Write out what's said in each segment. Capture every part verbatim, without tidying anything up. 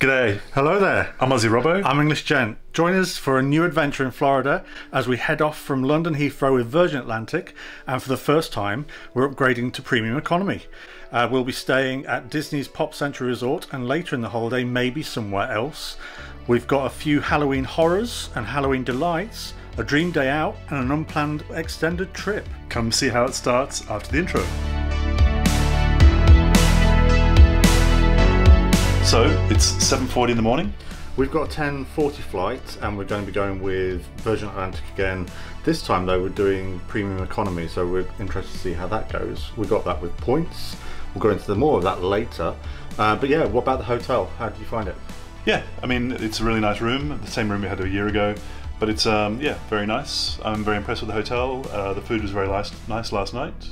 G'day. Hello there. I'm Aussie Robbo. I'm English Gent. Join us for a new adventure in Florida as we head off from London Heathrow with Virgin Atlantic, and for the first time we're upgrading to premium economy. Uh, we'll be staying at Disney's Pop Century Resort, and later in the holiday maybe somewhere else. We've got a few Halloween horrors and Halloween delights, a dream day out and an unplanned extended trip. Come see how it starts after the intro. So it's seven forty in the morning. We've got a ten forty flight and we're going to be going with Virgin Atlantic again. This time though we're doing premium economy, so we're interested to see how that goes. We got that with points. We'll go into the more of that later. Uh, but yeah, what about the hotel? How did you find it? Yeah, I mean, it's a really nice room, the same room we had a year ago. But it's, um, yeah, very nice. I'm very impressed with the hotel. Uh, the food was very nice, nice last night.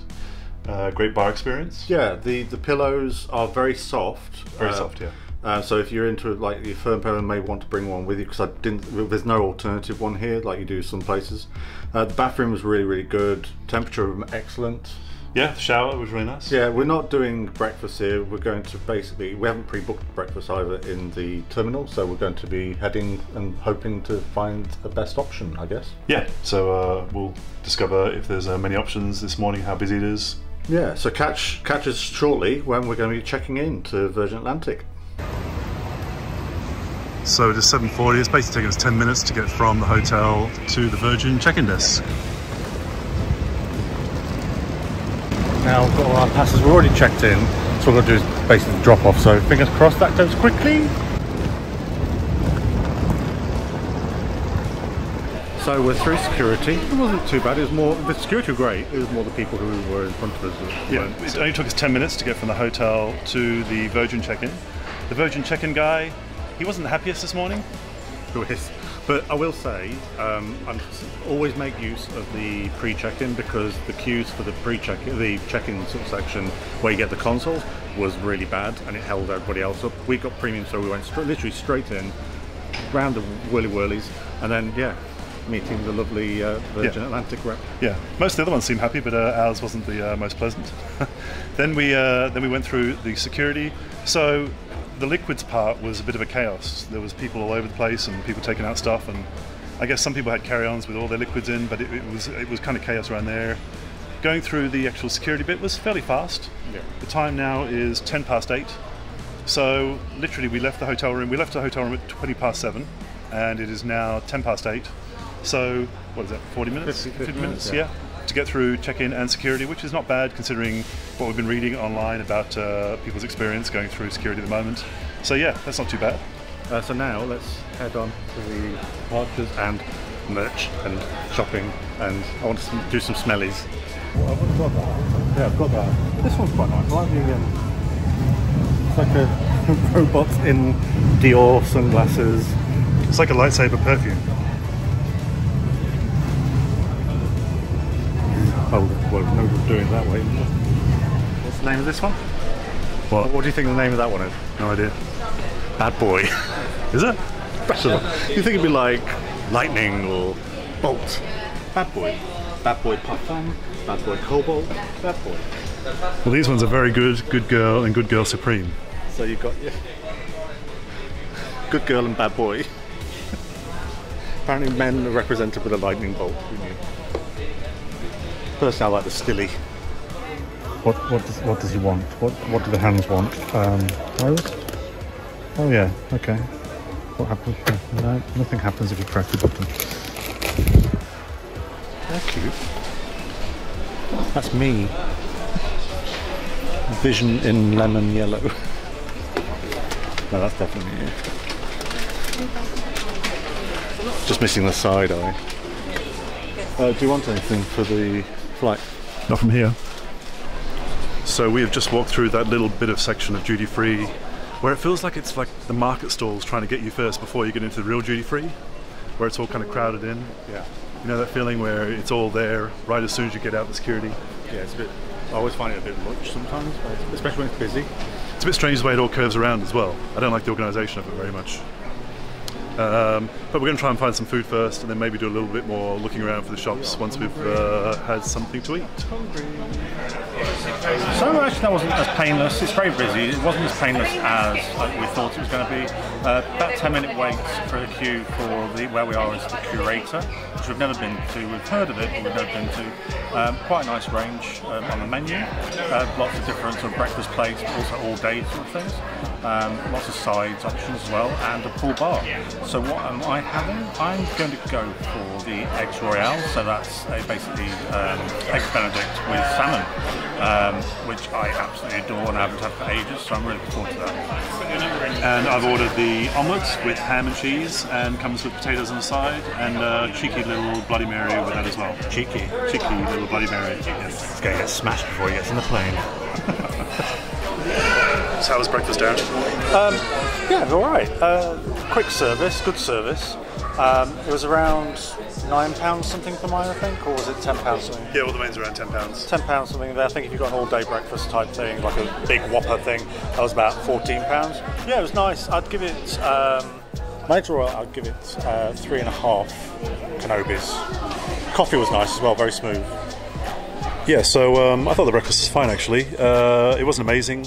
Uh, great bar experience. Yeah, the, the pillows are very soft. Very uh, soft, yeah. Uh, so if you're into like your firm pillow, you may want to bring one with you, because I didn't. There's no alternative one here, like you do some places. Uh, the bathroom was really, really good. Temperature was excellent. Yeah, the shower was really nice. Yeah, we're not doing breakfast here. We're going to basically, we haven't pre-booked breakfast either in the terminal, so we're going to be heading and hoping to find the best option, I guess. Yeah, so uh, we'll discover if there's uh, many options this morning, how busy it is. Yeah, so catch, catch us shortly when we're going to be checking in to Virgin Atlantic. So it is seven forty, it's basically taken us ten minutes to get from the hotel to the Virgin check-in desk. Now we've got all our passes, we're already checked in, so all I've got to do is basically drop off, so fingers crossed that goes quickly. So we're through security. It wasn't too bad, it was more, the security were great, it was more the people who were in front of us. Yeah, it only took us ten minutes to get from the hotel to the Virgin check-in. The Virgin check-in guy, he wasn't the happiest this morning. Who is? But I will say, um, I always make use of the pre-check-in, because the queues for the pre-check-in, the check-in sort of section where you get the console, was really bad, and it held everybody else up. We got premium, so we went straight, literally straight in, round the whirly whirlies, and then yeah, meeting the lovely uh, Virgin yeah. Atlantic rep. Yeah, most of the other ones seem happy, but uh, ours wasn't the uh, most pleasant. Then we uh, then we went through the security. So. The liquids part was a bit of a chaos. There was people all over the place and people taking out stuff, and I guess some people had carry-ons with all their liquids in, but it, it was it was kind of chaos around there. Going through the actual security bit was fairly fast. Yeah. The time now is ten past eight. So literally we left the hotel room. We left the hotel room at twenty past seven, and it is now ten past eight. So what is that, forty minutes? fifty, fifty minutes, yeah. yeah. To get through check-in and security, which is not bad considering what we've been reading online about uh, people's experience going through security at the moment. So yeah, that's not too bad. Uh, so now let's head on to the vouchers and merch and shopping, and I want to do some smellies. Well, I've got that. Yeah, I've got that. This one's quite nice. I like the, um, it's like a robot in Dior sunglasses. It's like a lightsaber perfume. Oh, well, no, we're doing it that way. What's the name of this one? What? What do you think the name of that one is? No idea. Bad Boy. Is it? You think it'd be like Lightning or Bolt? Bad Boy. Bad Boy Parfum. Bad Boy Cobalt. Bad Boy. Well, these ones are very good. Good Girl and Good Girl Supreme. So you've got yeah. Good Girl and Bad Boy. Apparently, men are represented with a lightning bolt. Didn't you? Personally, I like the stilly. What what does what does he want? What what do the hands want? Um, virus? Oh yeah, okay. What happens? No, nothing happens if you crack the button. They're cute. That's me. Vision in lemon yellow. No, that's definitely you. Just missing the side eye. Uh, do you want anything for the flight? Not from here. So we have just walked through that little bit of section of duty free where it feels like it's like the market stalls trying to get you first before you get into the real duty free, where it's all kind of crowded in. Yeah. You know that feeling where it's all there right as soon as you get out of the security? Yeah, it's a bit, I always find it a bit much sometimes, especially when it's busy. It's a bit strange the way it all curves around as well. I don't like the organisation of it very much. Um, but we're going to try and find some food first, and then maybe do a little bit more looking around for the shops once we've uh, had something to eat. So actually that wasn't as painless. It's very busy. It wasn't as painless as like, we thought it was going to be. Uh, about ten minute wait for the queue for the where we are is The Curator, which we've never been to. We've heard of it, but we've never been to. Um, quite a nice range um, on the menu. Uh, lots of different sort of breakfast plates, but also all day sort of things. Um, lots of sides options as well, and a pool bar. So what am I having? I'm going to go for the Eggs Royale, so that's a basically um, egg benedict with salmon, um, which I absolutely adore and I haven't had for ages, so I'm really looking forward to that. And I've ordered the omelettes with ham and cheese, and comes with potatoes on the side, and a cheeky little Bloody Mary with that as well. Cheeky? Cheeky little Bloody Mary, yes. It's going to get smashed before he gets on the plane. So how was breakfast, Darren? Um, yeah, all right. Uh, quick service, good service. Um, it was around nine pounds something for mine, I think, or was it ten pounds something? Yeah, well, the main's around ten pounds. Ten pounds something there. I think if you got an all-day breakfast type thing, like a big Whopper thing, that was about fourteen pounds. Yeah, it was nice. I'd give it. Um, My drawer, I'd give it uh, three and a half Kenobis. Coffee was nice as well, very smooth. Yeah, so um, I thought the breakfast was fine actually. Uh, it wasn't amazing.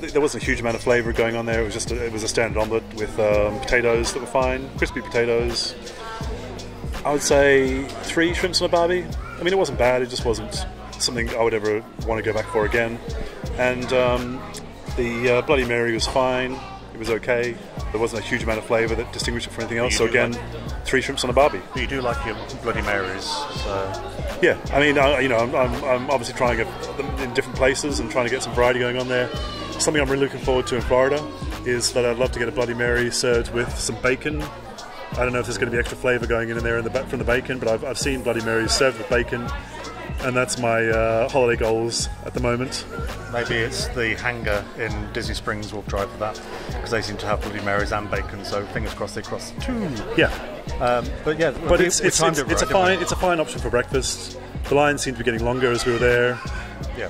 There wasn't a huge amount of flavour going on there. It was just a, it was a standard omelette with um, potatoes that were fine, crispy potatoes. I would say three shrimps on a barbie. I mean, it wasn't bad. It just wasn't something I would ever want to go back for again. And um, the uh, Bloody Mary was fine. It was okay. There wasn't a huge amount of flavour that distinguished it from anything else. So again, like, three shrimps on a barbie. But you do like your Bloody Marys, so... Yeah, I mean, I, you know, I'm, I'm, I'm obviously trying to get them in different places and trying to get some variety going on there. Something I'm really looking forward to in Florida is that I'd love to get a Bloody Mary served with some bacon. I don't know if there's going to be extra flavour going in there in the back from the bacon, but I've, I've seen Bloody Marys served with bacon, and that's my uh, holiday goals at the moment. Maybe it's the hangar in Disney Springs will drive for that, because they seem to have Bloody Marys and bacon, so fingers crossed they cross two. Yeah. Um, but yeah, but we, it's, we it's, it's, it right, it's, a fine, it's a fine option for breakfast. The lines seemed to be getting longer as we were there. Yeah.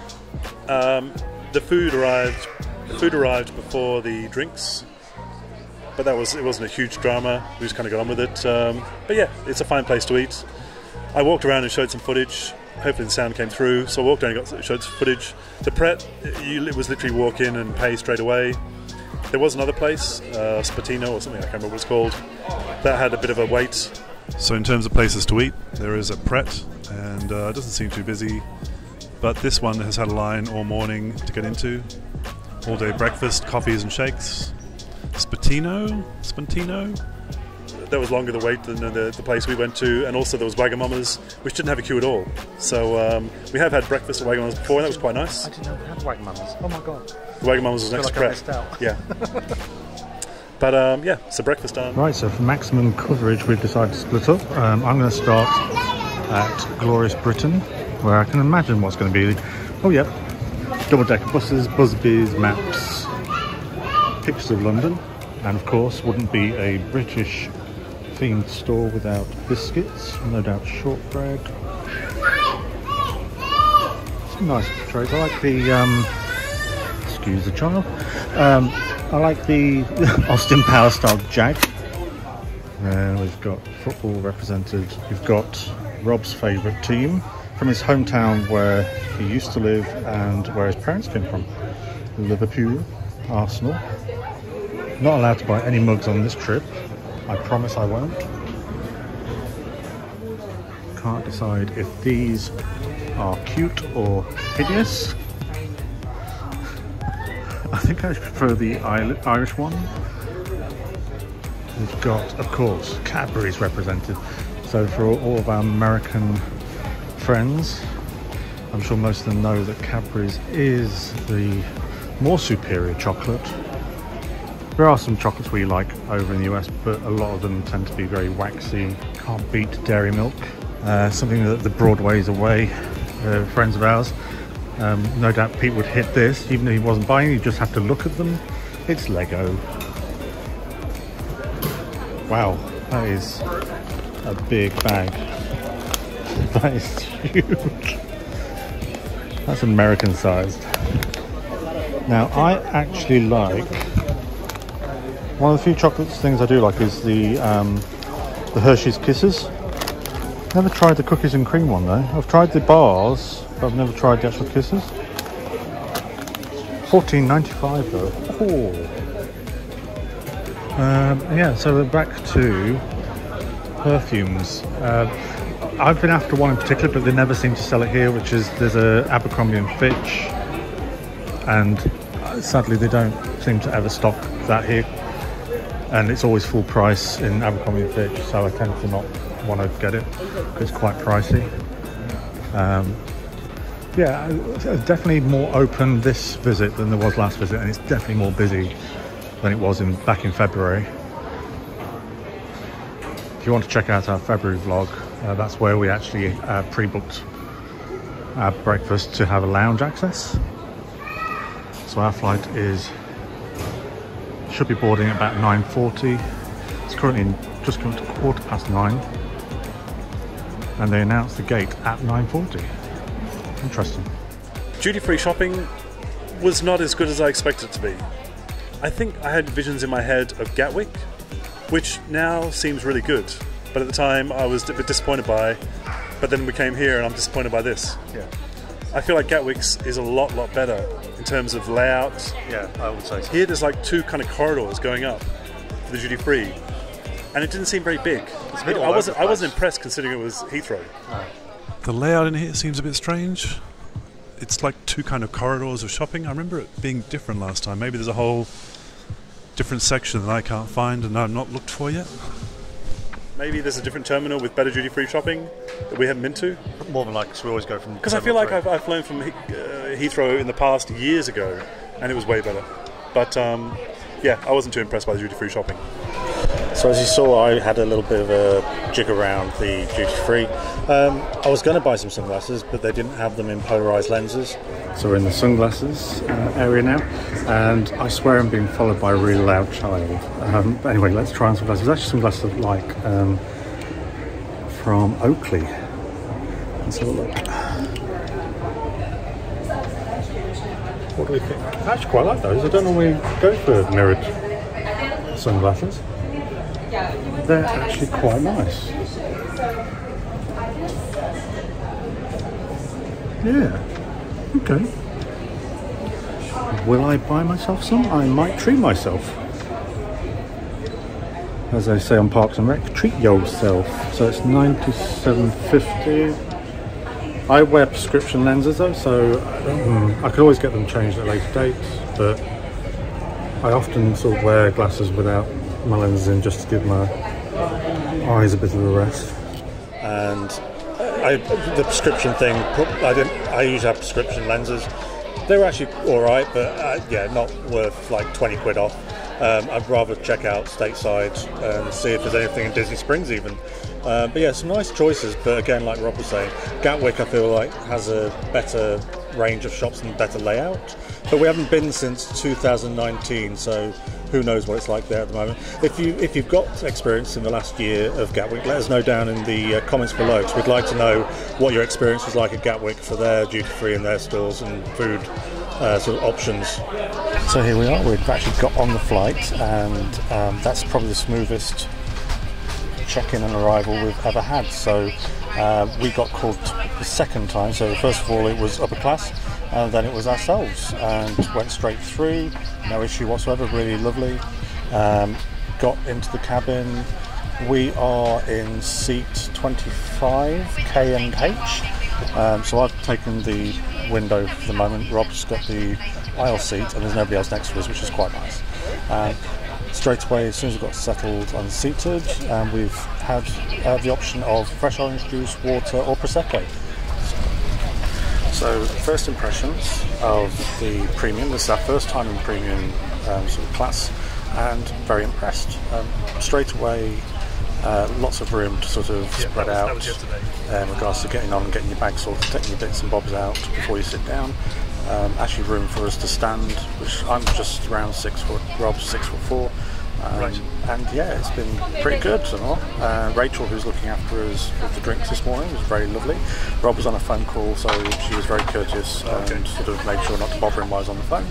Um, the food arrived... The food arrived before the drinks, but that was it wasn't a huge drama. We just kind of got on with it. Um, but yeah, it's a fine place to eat. I walked around and showed some footage. Hopefully the sound came through. So I walked around and got, showed some footage. The Pret, it was literally walk in and pay straight away. There was another place, uh, Spatino or something, I can't remember what it's called, that had a bit of a wait. So in terms of places to eat, there is a Pret, and uh, it doesn't seem too busy. But this one has had a line all morning to get into. All day breakfast, coffees and shakes. Spatino? Spatino? That was longer the wait than the, the, the place we went to, and also there was Wagamama's, which didn't have a queue at all. So um, we have had breakfast at Wagamama's before, and that was quite nice. I didn't know we had Wagamama's. Oh my god. The Wagamama's was next to like Pret. Yeah. But um, yeah, so breakfast done. Right, so for maximum coverage we've decided to split up. Um, I'm going to start at Glorious Britain, where I can imagine what's going to be. Oh yep. Yeah. Double-decker buses, Busby's, maps, pictures of London, and of course wouldn't be a British themed store without biscuits, no doubt shortbread. Some nice trays. I like the, um, excuse the child, um, I like the Austin Power style jag. And we've got football represented, we've got Rob's favourite team, from his hometown where he used to live and where his parents came from. Liverpool, Arsenal. Not allowed to buy any mugs on this trip. I promise I won't. Can't decide if these are cute or hideous. I think I prefer the Irish one. We've got, of course, Cadbury's represented. So for all of our American friends, I'm sure most of them know that Cadbury's is the more superior chocolate. There are some chocolates we like over in the U S, but a lot of them tend to be very waxy. Can't beat dairy milk. Uh, something that the Broadway's away, uh, friends of ours. Um, no doubt Pete would hit this, even if he wasn't buying, you just have to look at them. It's Lego. Wow, that is a big bag. That is huge. That's American sized. Now I actually like One of the few chocolate things I do like is the um, the Hershey's Kisses. Never tried the cookies and cream one though. I've tried the bars, but I've never tried the actual kisses. fourteen ninety-five though. Oh. Um, yeah, so we're back to perfumes. Uh, I've been after one in particular, but they never seem to sell it here, which is there's a Abercrombie and Fitch, and sadly they don't seem to ever stock that here, and it's always full price in Abercrombie and Fitch, so I tend to not want to get it. It's quite pricey. Um, yeah, definitely more open this visit than there was last visit, and it's definitely more busy than it was in back in February. If you want to check out our February vlog, uh, that's where we actually uh, pre-booked our breakfast to have a lounge access. So our flight is should be boarding at about nine forty. It's currently just come to quarter past nine, and they announced the gate at nine forty. Interesting. Duty-free shopping was not as good as I expected it to be. I think I had visions in my head of Gatwick, which now seems really good, but at the time I was a bit disappointed by, but then we came here and I'm disappointed by this. Yeah. I feel like Gatwick's is a lot, lot better in terms of layout. Yeah, I would say so. Here there's like two kind of corridors going up for the duty-free, and it didn't seem very big. It's a bit I, wasn't, I wasn't impressed considering it was Heathrow. No. The layout in here seems a bit strange. It's like two kind of corridors of shopping. I remember it being different last time. Maybe there's a whole different section that I can't find and I've not looked for yet. Maybe there's a different terminal with better duty-free shopping that we haven't been to. More than like, so we always go from... Because I feel like I've, I've flown from he uh, Heathrow in the past years ago and it was way better. But um, yeah, I wasn't too impressed by the duty-free shopping. So as you saw, I had a little bit of a jig around the duty-free. Um, I was going to buy some sunglasses, but they didn't have them in polarised lenses. So we're in the sunglasses uh, area now, and I swear I'm being followed by a really loud child. Um, anyway, let's try on sunglasses. There's actually sunglasses like um, from Oakley. Let's have a look. What do we think? I actually quite like those. I don't normally go for mirrored sunglasses. They're actually quite nice. Yeah, okay. Will I buy myself some? I might treat myself. As they say on Parks and Rec, treat yourself. So it's ninety-seven fifty. I wear prescription lenses though, so um, I could always get them changed at a later date, but I often sort of wear glasses without my lenses in just to give my eyes a bit of a rest. And I, the prescription thing, I didn't. I usually have prescription lenses. They were actually all right, but uh, yeah, not worth like twenty quid off. Um, I'd rather check out stateside and see if there's anything in Disney Springs even. Uh, but yeah, some nice choices. But again, like Rob was saying, Gatwick I feel like has a better range of shops and better layout. But we haven't been since two thousand nineteen, so who knows what it's like there at the moment. If, you, if you've got experience in the last year of Gatwick, let us know down in the uh, comments below, because we'd like to know what your experience was like at Gatwick for their duty-free and their stores and food uh, sort of options. So here we are, we've actually got on the flight, and um, that's probably the smoothest check-in and arrival we've ever had. So uh, we got called the second time, so first of all it was upper class, and then it was ourselves, and went straight through, no issue whatsoever, really lovely. Um, got into the cabin, we are in seat twenty-five, K and H, um, so I've taken the window for the moment, Rob's got the aisle seat, and there's nobody else next to us, which is quite nice. Um, straight away, as soon as we got settled and seated, um, we've had uh, the option of fresh orange juice, water or Prosecco. So first impressions of the premium, this is our first time in premium um, sort of class, and very impressed. Um, straight away, uh, lots of room to sort of yeah, spread that was, out that was in regards to getting on and getting your bag sorted, taking your bits and bobs out before you sit down. Um, actually room for us to stand, which I'm just around six foot, Rob's six foot four. Um, right. And yeah, it's been pretty good and all. Uh, Rachel, who's looking after us with the drinks this morning, was very lovely. Rob was on a phone call, so she was very courteous and okay. Sort of made sure not to bother him while I was on the phone.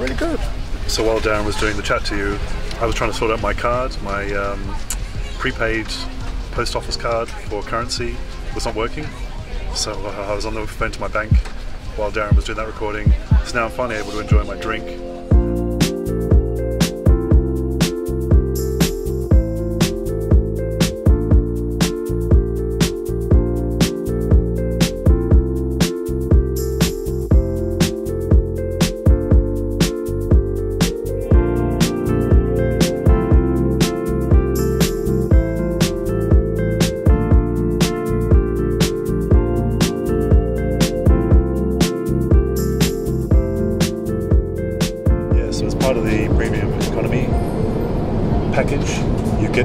Really good. So while Darren was doing the chat to you, I was trying to sort out my card, my um, prepaid post office card for currency was not working. So uh, I was on the phone to my bank while Darren was doing that recording. So now I'm finally able to enjoy my drink.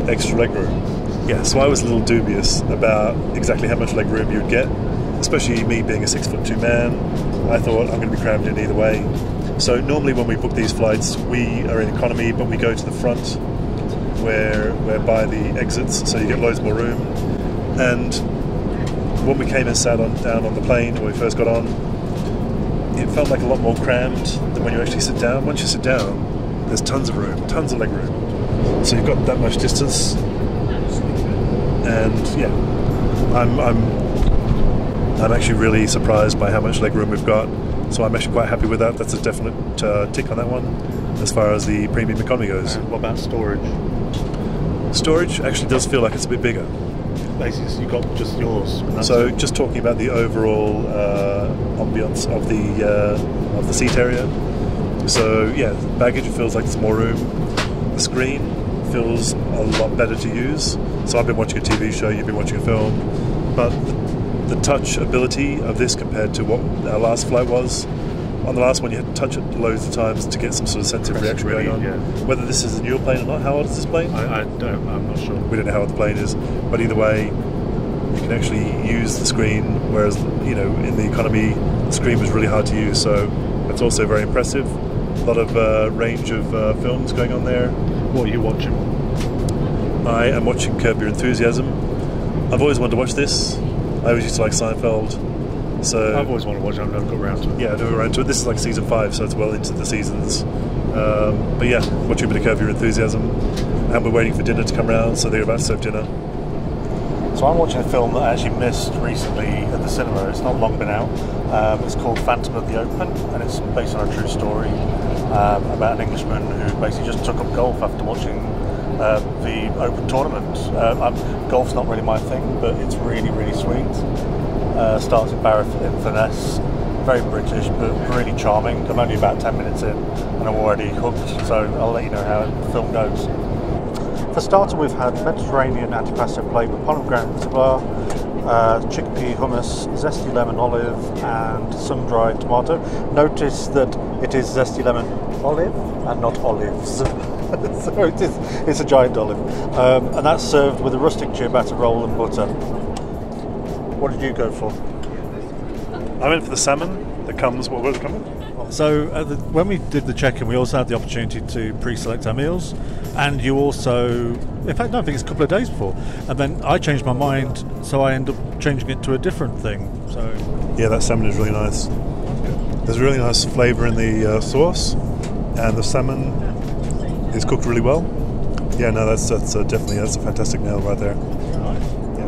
Extra leg room. Yeah, so I was a little dubious about exactly how much leg room you'd get, especially me being a six foot two man. I thought I'm going to be crammed in either way. So normally when we book these flights, we are in economy, but we go to the front where we're by the exits, so you get loads more room. And when we came and sat on, down on the plane when we first got on, it felt like a lot more crammed than when you actually sit down. Once you sit down, there's tons of room, tons of leg room. So you've got that much distance, and yeah, I'm I'm I'm actually really surprised by how much leg room we've got. So I'm actually quite happy with that. That's a definite uh, tick on that one, as far as the premium economy goes. Right, what about storage? Storage actually does feel like it's a bit bigger. Basically, you got just yours. So it. Just talking about the overall uh, ambiance of the uh, of the seat area. So yeah, baggage feels like there's more room. The screen feels a lot better to use. So I've been watching a T V show, you've been watching a film, but the, the touch ability of this compared to what our last flight was, on the last one you had to touch it loads of times to get some sort of sense of reaction going on. Yeah. Whether this is a newer plane or not, how old is this plane? I, I don't, I'm not sure. We don't know how old the plane is, but either way, you can actually use the screen, whereas, you know, in the economy, the screen was really hard to use, so that's also very impressive. A lot of uh, range of uh, films going on there. What are you watching? I am watching Curb Your Enthusiasm. I've always wanted to watch this. I always used to like Seinfeld. So I've always wanted to watch it, I've never got around to it. Yeah, I've never got around to it. This is like season five, so it's well into the seasons. Um, but yeah, watching a bit of Curb Your Enthusiasm. And we're waiting for dinner to come around, so they're about to serve dinner. So I'm watching a film that I actually missed recently at the cinema. It's not long been out. Um, it's called Phantom of the Open, and it's based on a true story. Um, about an Englishman who basically just took up golf after watching uh, the Open tournament. Uh, um, golf's not really my thing, but it's really, really sweet. Uh, starts in Barra in finesse, very British, but really charming. I'm only about ten minutes in, and I'm already hooked, so I'll let you know how the film goes. For starter, we've had Mediterranean antipasto plate with pollen ground tabar, uh, chickpea hummus, zesty lemon olive, and sun-dried tomato. Notice that it is zesty lemon olive and not olives. So it is, it's a giant olive. Um, and that's served with a rustic ciabatta roll and butter. What did you go for? I went for the salmon that comes, what was it coming? So at the, when we did the check-in, we also had the opportunity to pre-select our meals. And you also, in fact, no, I think it's a couple of days before. And then I changed my mind, so I ended up changing it to a different thing. So yeah, that salmon is really nice. There's a really nice flavour in the uh, sauce, and the salmon is cooked really well. Yeah, no, that's that's uh, definitely that's a fantastic meal right there. Nice. Yeah.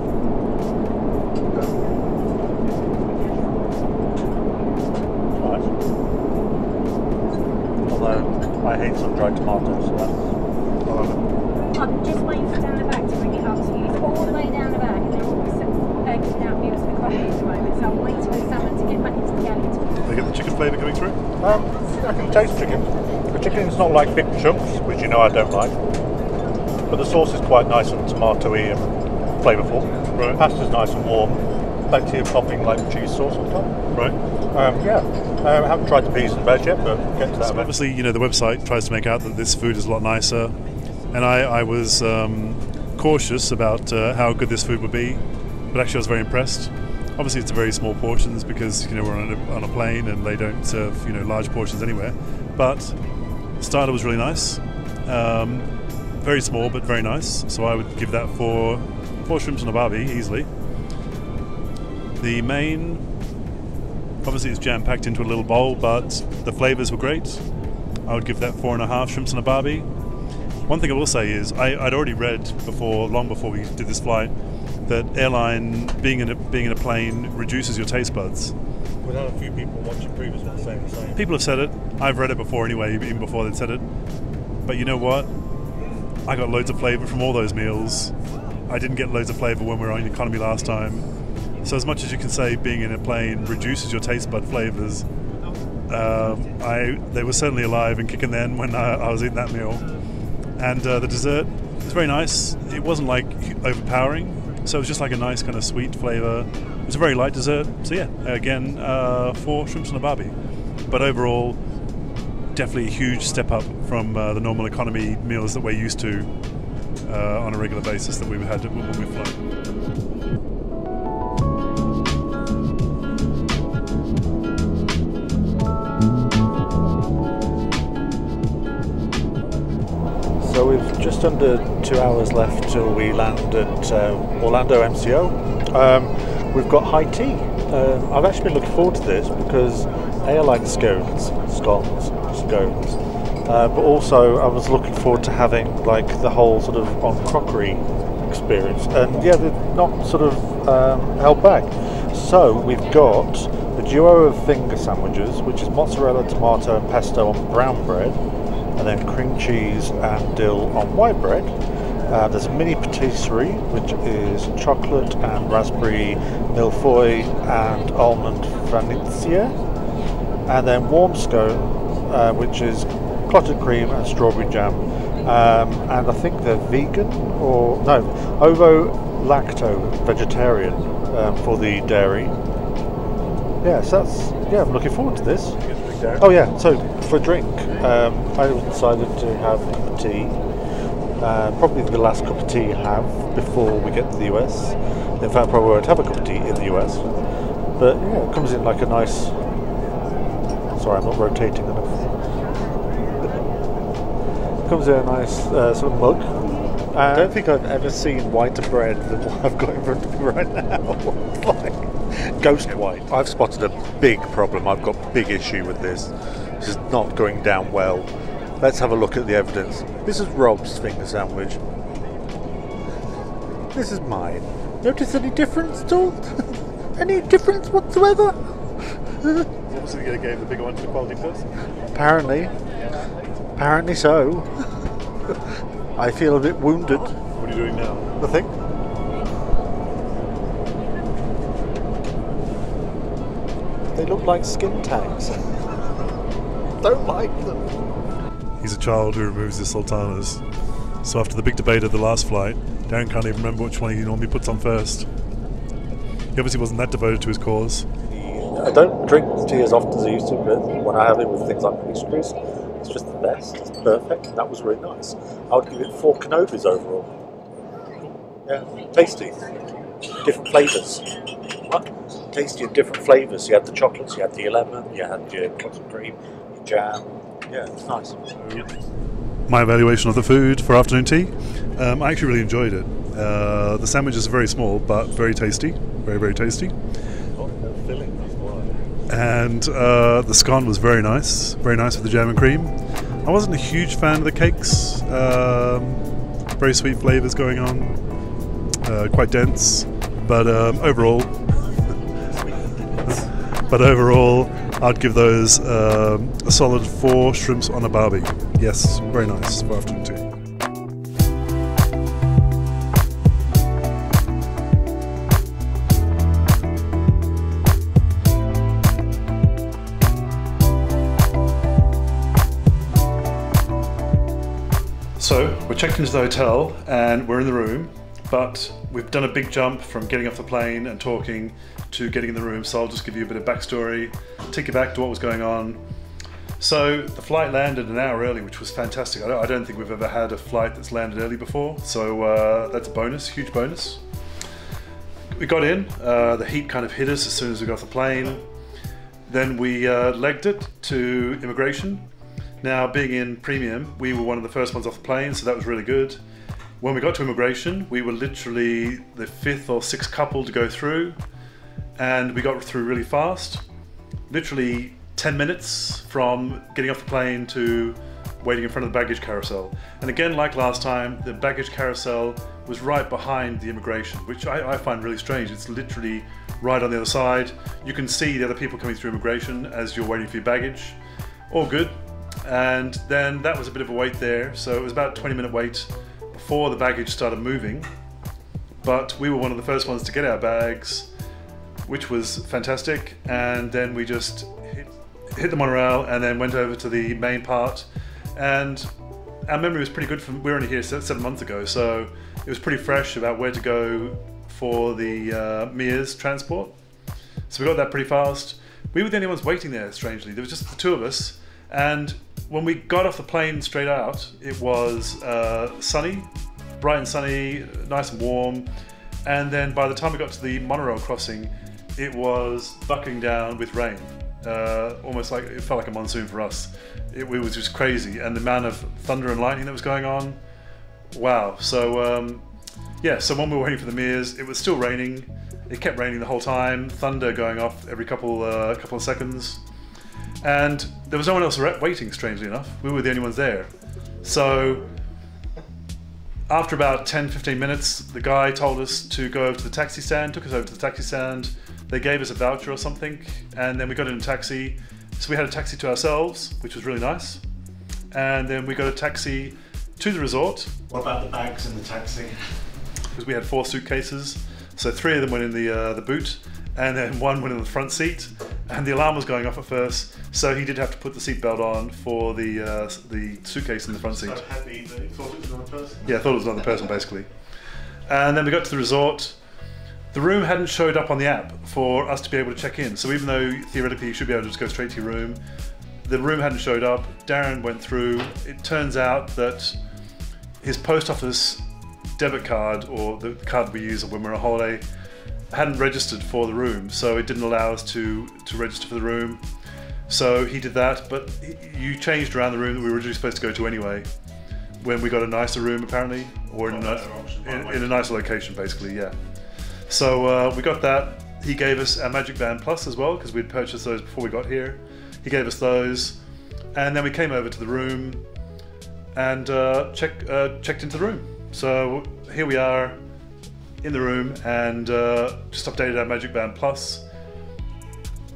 Although I hate sun dried tomatoes, so that's. I love it. I'm just waiting for down the back to bring it up to you. It's all the way down the back, and they're all baking out meals for coffee at the moment. So I'm waiting for the salmon to get back into the galley. Do you get the chicken flavour coming through? Um, I can taste chicken. The chicken's not like big chunks, which you know I don't like. But the sauce is quite nice and tomato-y and flavourful. Right. The pasta's nice and warm. Plenty of topping like cheese sauce on top. Right. Um, yeah. Um, I haven't tried the peas and veg yet, but get to that. So obviously, you know, the website tries to make out that this food is a lot nicer. And I, I was um, cautious about uh, how good this food would be. But actually, I was very impressed. Obviously, it's very small portions because, you know, we're on a, on a plane and they don't serve, you know, large portions anywhere. But the starter was really nice. Um, very small, but very nice. So I would give that four, four shrimps on a barbie, easily. The main, obviously it's jam-packed into a little bowl, but the flavours were great. I would give that four and a half shrimps on a barbie. One thing I will say is I, I'd already read before, long before we did this flight, that airline being in a being in a plane reduces your taste buds. We've had a few people watching previous ones saying the same. People have said it. I've read it before anyway, even before they'd said it. But you know what? I got loads of flavour from all those meals. I didn't get loads of flavour when we were on economy last time. So as much as you can say being in a plane reduces your taste bud flavours, uh, I they were certainly alive and kicking then when I, I was eating that meal. And uh, the dessert was very nice. It wasn't like overpowering, so it was just like a nice kind of sweet flavour. It was a very light dessert. So yeah, again, uh, four shrimps and a barbie. But overall, definitely a huge step up from uh, the normal economy meals that we're used to uh, on a regular basis that we had when we fly. So we've just under two hours left till we land at uh, Orlando M C O. Um, we've got high tea. Uh, I've actually been looking forward to this because I like scones, scones. Scones, uh, but also I was looking forward to having like the whole sort of on crockery experience, and yeah, they're not sort of um, held back. So we've got the duo of finger sandwiches, which is mozzarella, tomato and pesto on brown bread, and then cream cheese and dill on white bread. Uh, there's a mini patisserie, which is chocolate and raspberry milfoy and almond franizia, and then warm scone, Uh, which is clotted cream and strawberry jam, um, and I think they're vegan or no, ovo lacto vegetarian um, for the dairy. Yeah, so that's yeah. I'm looking forward to this. Oh yeah. So for drink, um, I decided to have a cup of tea. Uh, probably the last cup of tea I have before we get to the U S. In fact, I probably won't have a cup of tea in the U S. But yeah, it comes in like a nice. Sorry, I'm not rotating enough. Comes in a nice uh, sort of mug. Um, I don't think I've ever seen whiter bread than what I've got in front of me right now. Like ghost white. I've spotted a big problem. I've got big issue with this. This is not going down well. Let's have a look at the evidence. This is Rob's finger sandwich. This is mine. Notice any difference at all? Any difference whatsoever? Obviously they gave the bigger one to the quality person. Apparently. Apparently so. I feel a bit wounded. What are you doing now? Nothing. They look like skin tags. Don't like them. He's a child who removes his sultanas. So after the big debate of the last flight, Darren can't even remember which one he normally puts on first. He obviously wasn't that devoted to his cause. I don't drink tea as often as I used to, but when I have it with things like pastries, it's just the best, it's perfect, and that was really nice. I would give it four Kenobis overall. Yeah, tasty. Different flavours. What? Tasty and different flavours. You had the chocolates, you had the lemon, you had your cotton cream, your jam. Yeah, it's nice. My evaluation of the food for afternoon tea? Um, I actually really enjoyed it. Uh, the sandwiches are very small, but very tasty. Very, very tasty. And uh, the scone was very nice, very nice with the jam and cream. I wasn't a huge fan of the cakes, um, very sweet flavours going on, uh, quite dense, but um, overall, but overall I'd give those um, a solid four shrimps on a barbie. Yes, very nice for afternoon tea. So we're checked into the hotel and we're in the room, but we've done a big jump from getting off the plane and talking to getting in the room, so I'll just give you a bit of backstory, take you back to what was going on. So the flight landed an hour early, which was fantastic. I don't think we've ever had a flight that's landed early before, so uh, that's a bonus, huge bonus. We got in, uh, the heat kind of hit us as soon as we got off the plane. Then we uh, legged it to immigration. Now, being in premium, we were one of the first ones off the plane, so that was really good. When we got to immigration, we were literally the fifth or sixth couple to go through, and we got through really fast. Literally ten minutes from getting off the plane to waiting in front of the baggage carousel. And again, like last time, the baggage carousel was right behind the immigration, which I, I find really strange. It's literally right on the other side. You can see the other people coming through immigration as you're waiting for your baggage. All good. And then that was a bit of a wait there. So it was about a twenty minute wait before the baggage started moving. But we were one of the first ones to get our bags, which was fantastic. And then we just hit, hit the monorail and then went over to the main part. And our memory was pretty good from, we were only here seven months ago. So it was pretty fresh about where to go for the uh, Mears transport. So we got that pretty fast. We were the only ones waiting there, strangely. There was just the two of us. And when we got off the plane straight out, it was uh, sunny, bright and sunny, nice and warm. And then by the time we got to the monorail crossing, it was bucking down with rain. Uh, almost like, it felt like a monsoon for us. It, it was just crazy. And the amount of thunder and lightning that was going on, wow. So um, yeah, so when we were waiting for the Mears, it was still raining. It kept raining the whole time, thunder going off every couple, uh, couple of seconds. And there was no one else waiting, strangely enough. We were the only ones there. So after about ten, fifteen minutes, the guy told us to go over to the taxi stand, took us over to the taxi stand. They gave us a voucher or something, and then we got in a taxi. So we had a taxi to ourselves, which was really nice. And then we got a taxi to the resort. What about the bags in the taxi? Because we had four suitcases. So three of them went in the, uh, the boot, and then one went in the front seat. And the alarm was going off at first, so he did have to put the seatbelt on for the uh, the suitcase in the front seat. So happy that he thought it was another person. Yeah, I thought it was another person, basically. And then we got to the resort. The room hadn't showed up on the app for us to be able to check in. So even though theoretically you should be able to just go straight to your room, the room hadn't showed up. Darren went through. It turns out that his post office debit card, or the card we use when we're on holiday, hadn't registered for the room, so it didn't allow us to to register for the room. So he did that, but you changed around the room that we were originally supposed to go to anyway, when we got a nicer room apparently, or in, oh, a, nice, option, in, in a nicer location, basically. Yeah. So uh, we got that. He gave us our Magic Band Plus as well, because we'd purchased those before we got here. He gave us those, and then we came over to the room and uh, check uh, checked into the room. So here we are in the room, and uh, just updated our Magic Band Plus.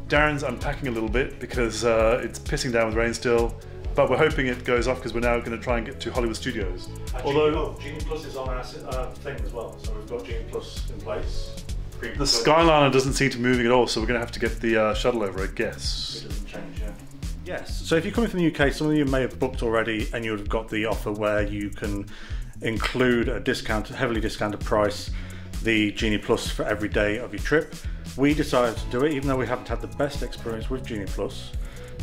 Darren's unpacking a little bit because uh, it's pissing down with rain still, but we're hoping it goes off because we're now going to try and get to Hollywood Studios. Uh, Although Genie Plus is on our uh, thing as well, so we've got Genie Plus in place. Pre the Skyliner doesn't seem to be moving at all, so we're going to have to get the uh, shuttle over, I guess. It doesn't change, yeah. Yes, so if you're coming from the U K, some of you may have booked already and you would have got the offer where you can include a discount, heavily discounted price, the Genie Plus for every day of your trip. We decided to do it, even though we haven't had the best experience with Genie Plus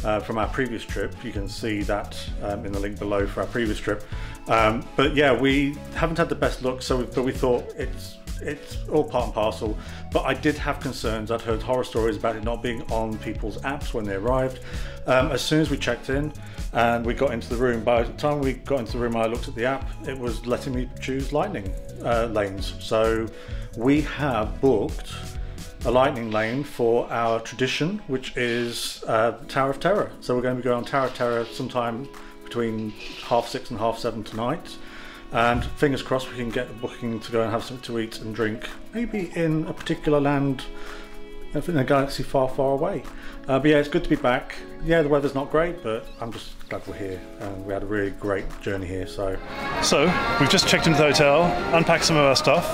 uh, from our previous trip. You can see that um, in the link below for our previous trip. Um, but yeah, we haven't had the best look, so we, but we thought it's it's all part and parcel. But I did have concerns. I'd heard horror stories about it not being on people's apps when they arrived. Um, as soon as we checked in and we got into the room, by the time we got into the room, I looked at the app, it was letting me choose lightning uh, lanes. So we have booked a lightning lane for our tradition, which is uh, Tower of Terror. So we're going to be going on Tower of Terror sometime between half six and half seven tonight. And fingers crossed we can get a booking to go and have something to eat and drink, maybe in a particular land, in a galaxy far, far away. Uh, but yeah, it's good to be back. Yeah, the weather's not great, but I'm just glad we're here. And we had a really great journey here, so. So, we've just checked into the hotel, unpacked some of our stuff,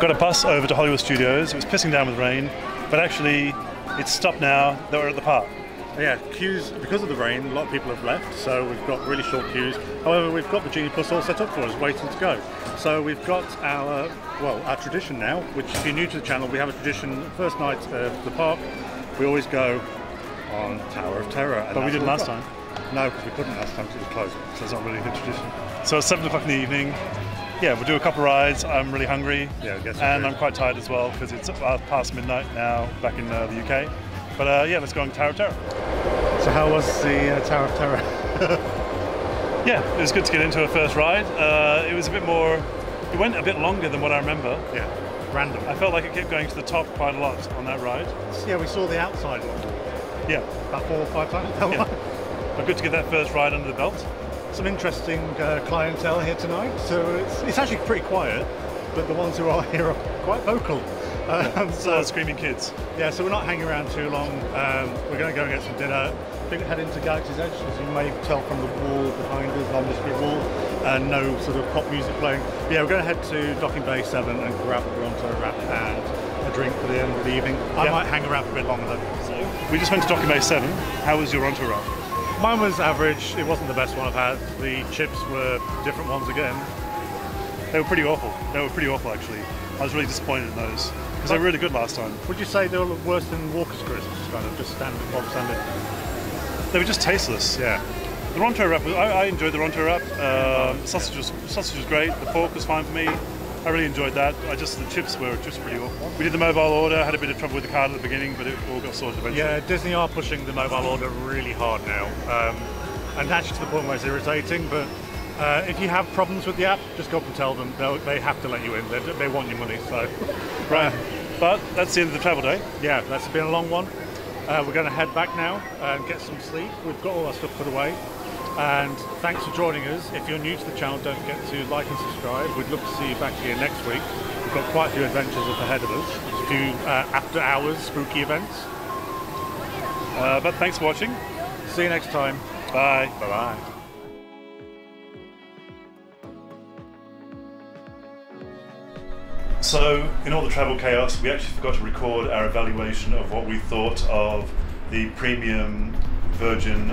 got a bus over to Hollywood Studios. It was pissing down with rain, but actually it's stopped now that we're at the park. Yeah, queues, because of the rain, a lot of people have left, so we've got really short queues. However, we've got the Genie Plus all set up for us, waiting to go. So we've got our, well, our tradition now, which if you're new to the channel, we have a tradition, first night at the park, we always go on Tower of Terror. And but we didn't last time. No, because we couldn't last time because it was closed. So it's not really a good tradition. So it's seven o'clock in the evening. Yeah, we'll do a couple of rides. I'm really hungry. Yeah, I guess And I'm quite tired as well, because it's past midnight now, back in uh, the U K. But uh, yeah, let's go on Tower of Terror. So how was the uh, Tower of Terror? Yeah, it was good to get into a first ride. Uh, it was a bit more, it went a bit longer than what I remember. Yeah, random. I felt like it kept going to the top quite a lot on that ride. Yeah, we saw the outside one. Yeah. About four or five times. Yeah. But good to get that first ride under the belt. some interesting uh, clientele here tonight. So it's, it's actually pretty quiet, but the ones who are here are quite vocal. Um, so screaming kids. Yeah, so we're not hanging around too long. Um, we're going to go and get some dinner. I think we head into Galaxy's Edge, as you may tell from the wall behind us, London Street wall, and uh, no sort of pop music playing. But yeah, we're going to head to Docking Bay seven and grab a Ronto wrap and a drink for the end of the evening. I yeah. might hang around for a bit longer. So we just went to Docking Bay seven. How was your Ronto wrap? Mine was average. It wasn't the best one I've had. The chips were different ones again. They were pretty awful. They were pretty awful, actually. I was really disappointed in those, because they were really good last time. Would you say they were worse than Walker's crisps, kind of just standard, bog standard? They were just tasteless, yeah. The Ronto wrap, was, I, I enjoyed the Ronto wrap. Uh, yeah. Sausage was sausage was great. The pork was fine for me. I really enjoyed that. I just the chips were just pretty awful. We did the mobile order. Had a bit of trouble with the card at the beginning, but it all got sorted eventually. Yeah, Disney are pushing the mobile order really hard now, um, and actually to the point where it's irritating, but. Uh, if you have problems with the app, just go up and tell them. They'll, they have to let you in. They, they want your money, so. Right, but that's the end of the travel day. Yeah, that's been a long one. Uh, we're going to head back now and get some sleep. We've got all our stuff put away. And thanks for joining us. If you're new to the channel, don't forget to like and subscribe. We'd love to see you back here next week. We've got quite a few adventures up ahead of us. A few uh, after-hours spooky events. Uh, but thanks for watching. See you next time. Bye. Bye-bye. So, in all the travel chaos, we actually forgot to record our evaluation of what we thought of the premium Virgin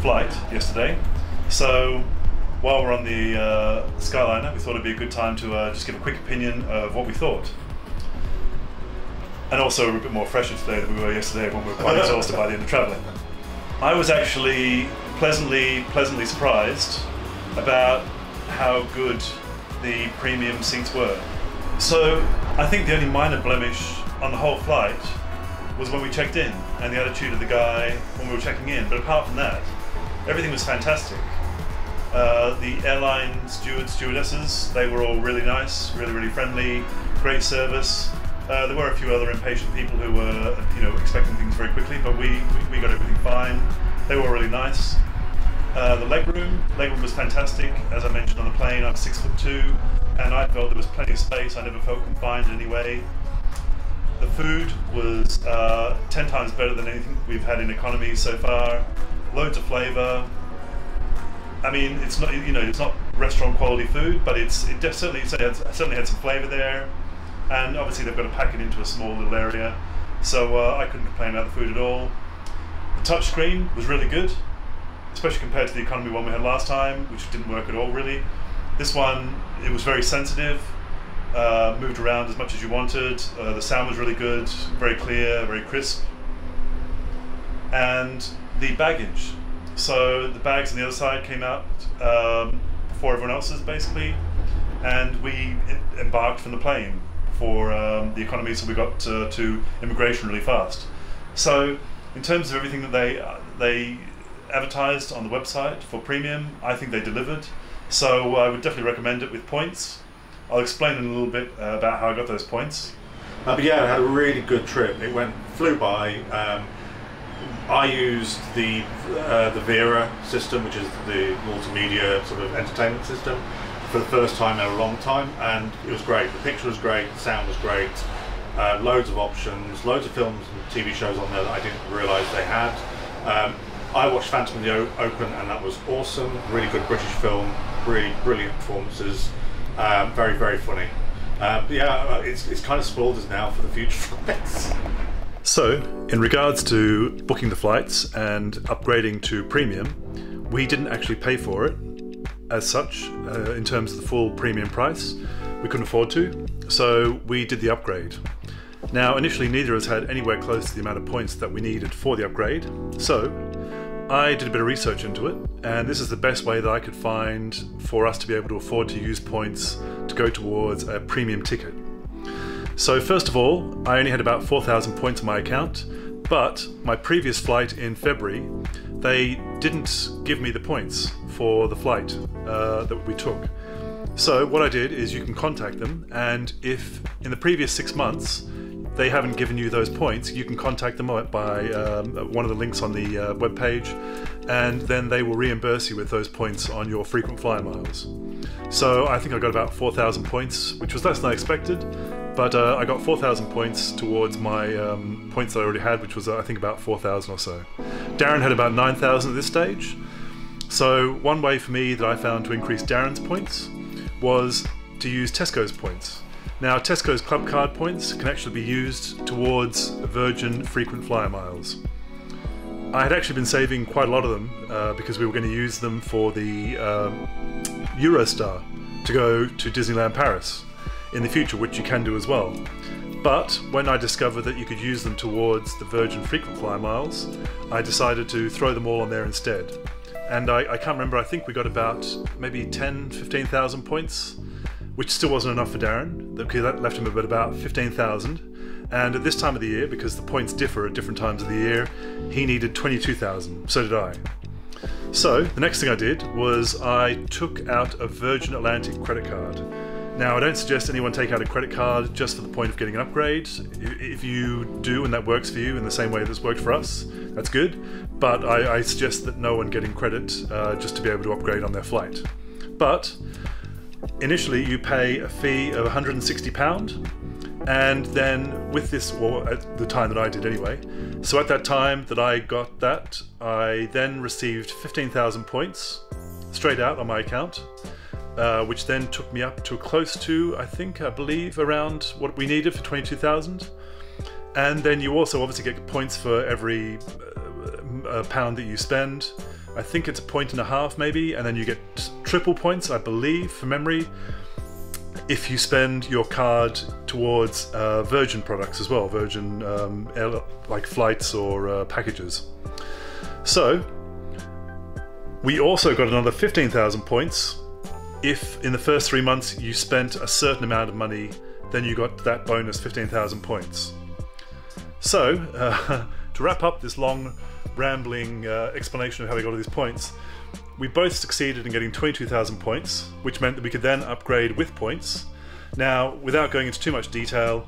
flight yesterday. So, while we're on the uh, Skyliner, we thought it'd be a good time to uh, just give a quick opinion of what we thought. And also, we're a bit more fresher today than we were yesterday when we were quite exhausted by the end of traveling. I was actually pleasantly, pleasantly surprised about how good the premium seats were. So, I think the only minor blemish on the whole flight was when we checked in and the attitude of the guy when we were checking in, but apart from that, everything was fantastic. Uh, the airline stewards, stewardesses, they were all really nice, really, really friendly, great service. Uh, there were a few other impatient people who were, you know, expecting things very quickly, but we, we, we got everything fine. They were really nice. Uh, the legroom, legroom was fantastic. As I mentioned on the plane, I'm six foot two. And I felt there was plenty of space. I never felt confined in any way. The food was uh, ten times better than anything we've had in economy so far. Loads of flavour. I mean, it's not you know it's not restaurant quality food, but it's it certainly certainly had some flavour there. And obviously they've got to pack it into a small little area, so uh, I couldn't complain about the food at all. The touchscreen was really good, especially compared to the economy one we had last time, which didn't work at all really. This one, it was very sensitive, uh, moved around as much as you wanted. Uh, the sound was really good, very clear, very crisp. And the baggage. So the bags on the other side came out um, before everyone else's, basically. And we embarked from the plane for um, the economy, so we got to, to immigration really fast. So in terms of everything that they, uh, they advertised on the website for premium, I think they delivered. So I would definitely recommend it with points. I'll explain in a little bit uh, about how I got those points. Uh, but yeah, I had a really good trip. It went flew by. Um, I used the uh, the Vera system, which is the multimedia sort of entertainment system, for the first time in a long time, and it was great. The picture was great, the sound was great, uh, loads of options, loads of films and T V shows on there that I didn't realise they had. Um, I watched Phantom of the Open, and that was awesome. Really good British film, really brilliant performances, um, very, very funny. Uh, but yeah, it's, it's kind of spoiled us now for the future flights. So, in regards to booking the flights and upgrading to premium, we didn't actually pay for it as such, uh, in terms of the full premium price. We couldn't afford to, so we did the upgrade. Now, initially neither of us had anywhere close to the amount of points that we needed for the upgrade, so I did a bit of research into it, and this is the best way that I could find for us to be able to afford to use points to go towards a premium ticket. So first of all, I only had about four thousand points on my account, but my previous flight in February, they didn't give me the points for the flight uh, that we took. So what I did is you can contact them, and if in the previous six months they haven't given you those points, you can contact them by um, one of the links on the uh, webpage, and then they will reimburse you with those points on your frequent flyer miles. So I think I got about four thousand points, which was less than I expected, but uh, I got four thousand points towards my um, points that I already had, which was uh, I think about four thousand or so. Darren had about nine thousand at this stage. So one way for me that I found to increase Darren's points was to use Tesco's points. Now Tesco's Clubcard points can actually be used towards Virgin frequent flyer miles. I had actually been saving quite a lot of them uh, because we were going to use them for the um, Eurostar to go to Disneyland Paris in the future, which you can do as well. But when I discovered that you could use them towards the Virgin frequent flyer miles, I decided to throw them all on there instead. And I, I can't remember, I think we got about maybe ten, fifteen thousand points, which still wasn't enough for Darren, because that left him at about fifteen thousand. And at this time of the year, because the points differ at different times of the year, he needed twenty-two thousand, so did I. So the next thing I did was I took out a Virgin Atlantic credit card. Now I don't suggest anyone take out a credit card just for the point of getting an upgrade. If you do and that works for you in the same way that's worked for us, that's good. But I, I suggest that no one getting credit uh, just to be able to upgrade on their flight. But initially you pay a fee of one hundred and sixty pounds, and then with this, or at the time that I did anyway, so at that time that I got that, I then received fifteen thousand points straight out on my account. Uh, which then took me up to close to, I think, I believe, around what we needed for twenty-two thousand. And then you also obviously get points for every uh, uh, pound that you spend. I think it's a point and a half maybe, and then you get triple points, I believe, from memory, if you spend your card towards uh, Virgin products as well, Virgin um, air, like flights or uh, packages. So we also got another fifteen thousand points. If in the first three months you spent a certain amount of money, then you got that bonus fifteen thousand points. So, uh, to wrap up this long, rambling uh, explanation of how we got all these points, we both succeeded in getting twenty-two thousand points, which meant that we could then upgrade with points. Now, without going into too much detail,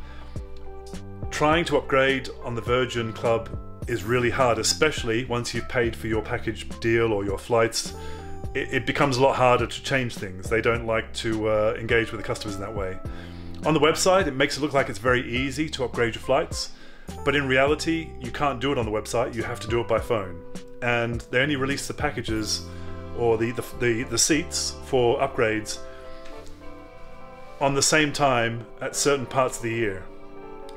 trying to upgrade on the Virgin Club is really hard, especially once you've paid for your package deal or your flights. It becomes a lot harder to change things. They don't like to uh, engage with the customers in that way. On the website, it makes it look like it's very easy to upgrade your flights, but in reality, you can't do it on the website, you have to do it by phone. And they only release the packages or the, the, the, the seats for upgrades on the same time at certain parts of the year.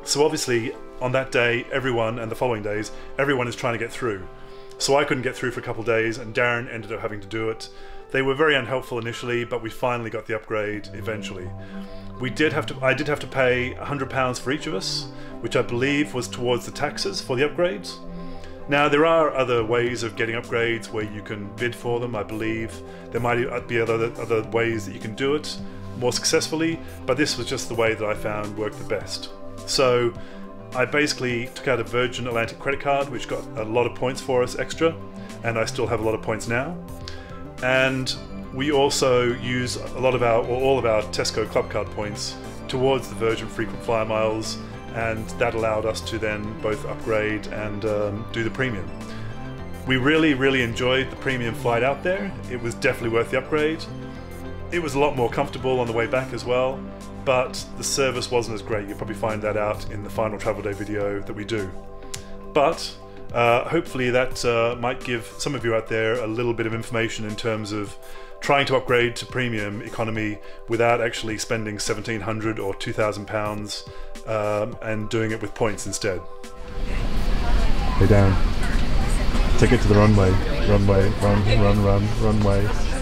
So obviously, on that day, everyone, and the following days, everyone is trying to get through. So I couldn't get through for a couple of days, and Darren ended up having to do it. They were very unhelpful initially, but we finally got the upgrade eventually. We did have to, I did have to pay one hundred pounds for each of us, which I believe was towards the taxes for the upgrades. Now there are other ways of getting upgrades where you can bid for them, I believe. There might be other, other ways that you can do it more successfully, but this was just the way that I found worked the best. So I basically took out a Virgin Atlantic credit card, which got a lot of points for us extra, and I still have a lot of points now. And we also use a lot of our, or all of our Tesco Clubcard points towards the Virgin frequent flyer miles, and that allowed us to then both upgrade and um, do the premium. We really, really enjoyed the premium flight out there. It was definitely worth the upgrade. It was a lot more comfortable on the way back as well, but the service wasn't as great. You'll probably find that out in the final travel day video that we do. But uh, hopefully that uh, might give some of you out there a little bit of information in terms of trying to upgrade to premium economy without actually spending seventeen hundred or two thousand pounds um, and doing it with points instead. Hey Dan, take it to the runway, runway, run, run, run, runway.